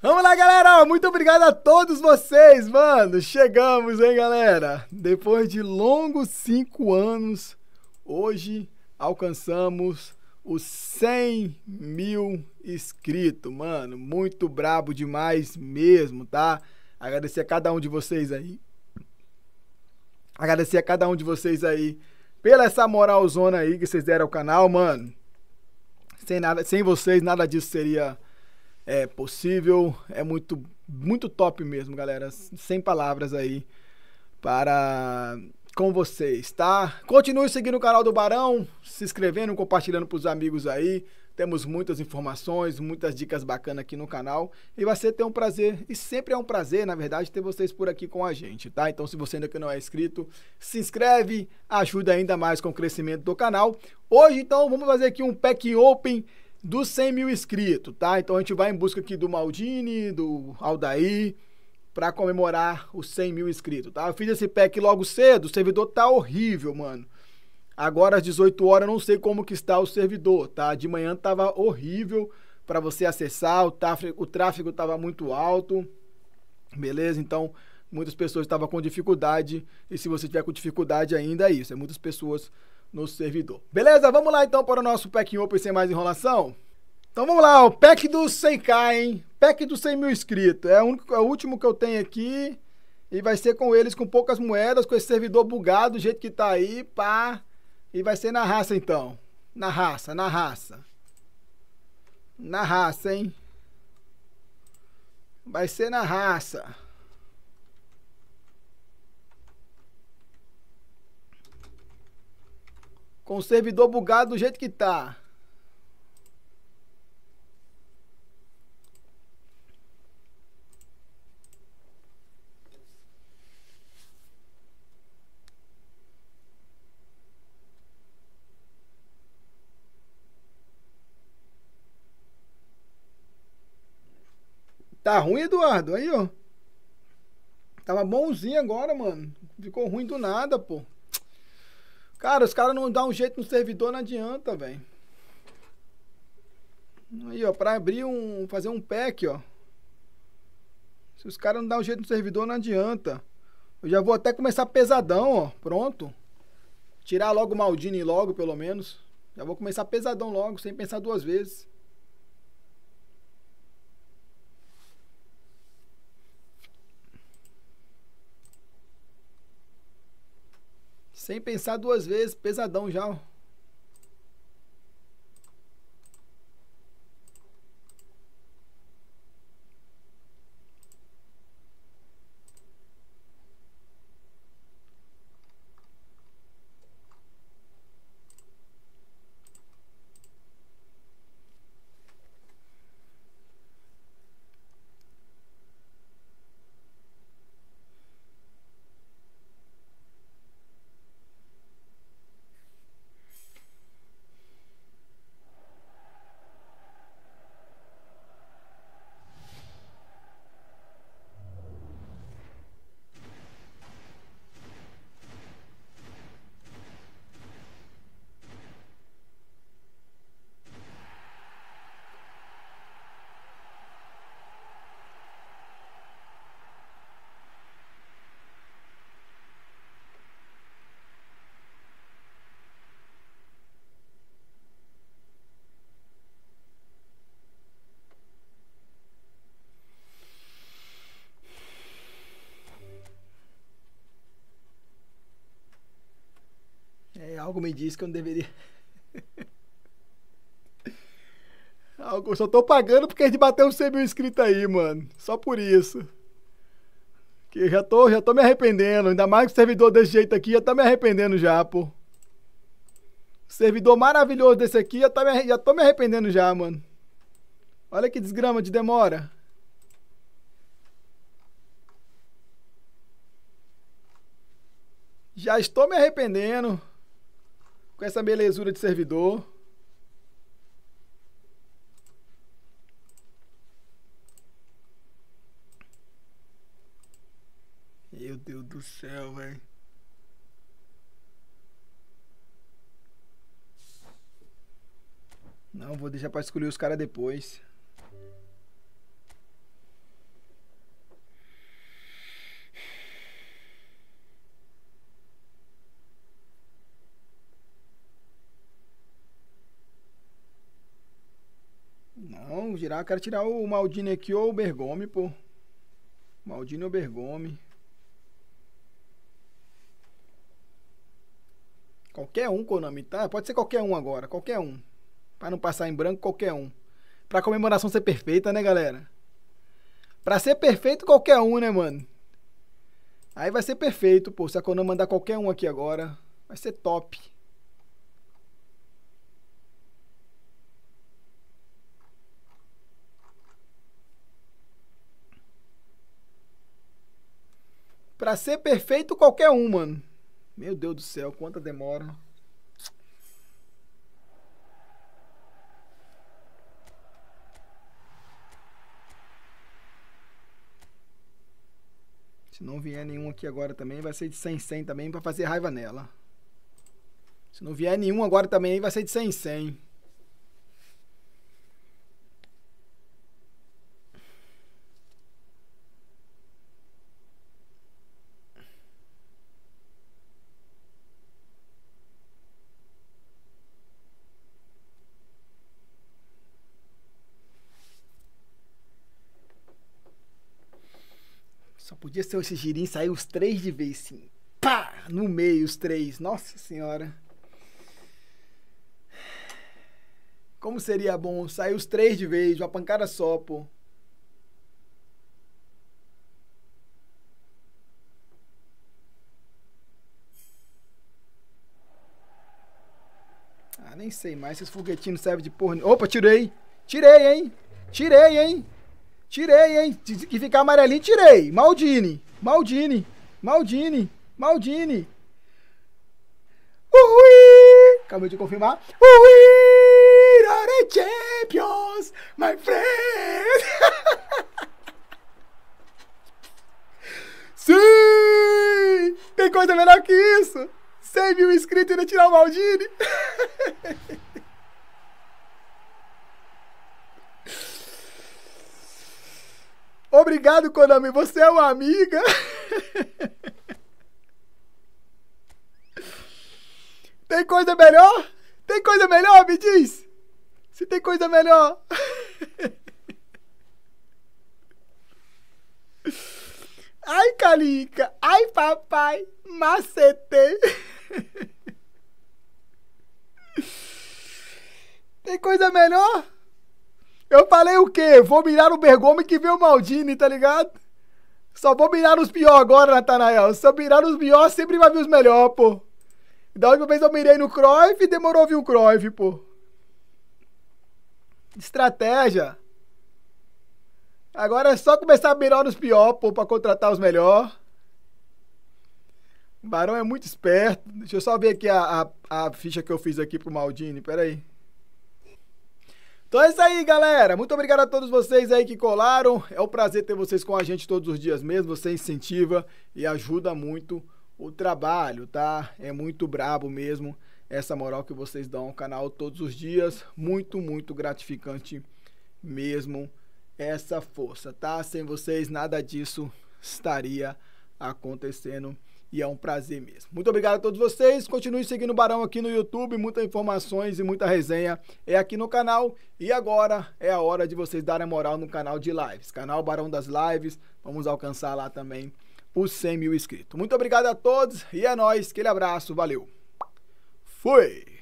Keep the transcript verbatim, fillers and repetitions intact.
Vamos lá, galera! Muito obrigado a todos vocês, mano! Chegamos, hein, galera? Depois de longos cinco anos, hoje alcançamos os cem mil inscritos, mano. Muito brabo demais mesmo, tá? Agradecer a cada um de vocês aí. Agradecer a cada um de vocês aí pela essa moralzona aí que vocês deram ao canal, mano. Sem nada, sem vocês, nada disso seria... é possível, é muito, muito top mesmo, galera. Sem palavras aí para com vocês, tá? Continue seguindo o canal do Barão, se inscrevendo, compartilhando para os amigos aí. Temos muitas informações, muitas dicas bacanas aqui no canal. E vai ser ter um prazer, e sempre é um prazer, na verdade, ter vocês por aqui com a gente, tá? Então, se você ainda não é inscrito, se inscreve, ajuda ainda mais com o crescimento do canal. Hoje, então, vamos fazer aqui um pack open dos cem mil inscritos, tá? Então a gente vai em busca aqui do Maldini, do Aldaí, pra comemorar os cem mil inscritos, tá? Eu fiz esse pack logo cedo, o servidor tá horrível, mano. Agora às dezoito horas, não sei como que está o servidor, tá? De manhã tava horrível pra você acessar, o tráfego, o tráfego tava muito alto, beleza? Então muitas pessoas estavam com dificuldade, e se você tiver com dificuldade ainda é isso, é muitas pessoas... no servidor. Beleza? Vamos lá então para o nosso pack open sem mais enrolação. Então vamos lá, o pack do cem mil, hein? Pack do cem mil inscritos. É o, único, é o último que eu tenho aqui. E vai ser com eles, com poucas moedas, com esse servidor bugado, do jeito que tá aí, pá. E vai ser na raça então. Na raça, na raça. Na raça, hein? Vai ser na raça. Com o servidor bugado do jeito que tá. Tá ruim, Eduardo? Aí, ó. Tava bonzinho agora, mano. Ficou ruim do nada, pô. Cara, os caras não dão um jeito no servidor, não adianta, velho. Aí, ó, pra abrir um... fazer um pack, ó. Se os caras não dão um jeito no servidor, não adianta. Eu já vou até começar pesadão, ó. Pronto. Tirar logo o Maldini logo, pelo menos. Já vou começar pesadão logo, sem pensar duas vezes. Sem pensar duas vezes, pesadão já. Algo me diz que eu não deveria. Algo, eu só tô pagando porque a gente bateu uns cem mil inscritos aí, mano. Só por isso. Que eu já tô, já tô me arrependendo. Ainda mais que o servidor desse jeito aqui já tá me arrependendo já, pô. Servidor maravilhoso desse aqui já, tá me, já tô me arrependendo já, mano. Olha que desgrama de demora. Já estou me arrependendo. Com essa belezura de servidor. Meu Deus do céu, velho. Não, vou deixar pra escolher os caras depois. vamos girar. Quero tirar o Maldini aqui ou o Bergomi, pô. Maldini ou Bergomi. Qualquer um, Konami, tá? Pode ser qualquer um agora, qualquer um. Pra não passar em branco, qualquer um. Pra comemoração ser perfeita, né, galera? Pra ser perfeito, qualquer um, né, mano? Aí vai ser perfeito, pô. Se a Konami mandar qualquer um aqui agora, vai ser top. Pra ser perfeito, qualquer um, mano. Meu Deus do céu, quanta demora. Se não vier nenhum aqui agora também, vai ser de cem em cem também, pra fazer raiva nela. Se não vier nenhum agora também, vai ser de cem em cem. Podia ser esse girinho, sair os três de vez, sim. Pá! No meio, os três. Nossa senhora. Como seria bom sair os três de vez, uma pancada só, pô. Ah, nem sei mais. Esses foguetinhos servem de porra... Opa, tirei! Tirei, hein? Tirei, hein? Tirei, hein? Que ficar amarelinho, tirei. Maldini. Maldini. Maldini. Maldini. Ui! Acabei de confirmar. Ui! Are champions, my friend! Sim! Tem coisa melhor que isso? cem mil inscritos e ainda tirar o Maldini? Obrigado, Konami. Você é uma amiga. Tem coisa melhor? Tem coisa melhor? Me diz. Se tem coisa melhor. Ai, Calica. Ai, papai. Macetei. Tem coisa melhor? Eu falei o quê? Vou mirar o Bergomi que vê o Maldini, tá ligado? Só vou mirar os piores agora, Natanael. Se eu mirar os piores, sempre vai vir os melhores, pô. Da última vez eu mirei no Cruyff e demorou vir o Cruyff, pô. Estratégia. Agora é só começar a mirar nos piores, pô, pra contratar os melhores. O Barão é muito esperto. Deixa eu só ver aqui a, a, a ficha que eu fiz aqui pro Maldini, peraí. Então é isso aí, galera. Muito obrigado a todos vocês aí que colaram. É um prazer ter vocês com a gente todos os dias mesmo. Você incentiva e ajuda muito o trabalho, tá? É muito brabo mesmo essa moral que vocês dão ao canal todos os dias. Muito, muito gratificante mesmo essa força, tá? Sem vocês nada disso estaria acontecendo e é um prazer mesmo. Muito obrigado a todos vocês. Continue seguindo o Barão aqui no YouTube. Muitas informações e muita resenha é aqui no canal. E agora é a hora de vocês darem moral no canal de lives. Canal Barão das Lives. Vamos alcançar lá também os cem mil inscritos. Muito obrigado a todos e é nóis. Aquele abraço. Valeu. Fui.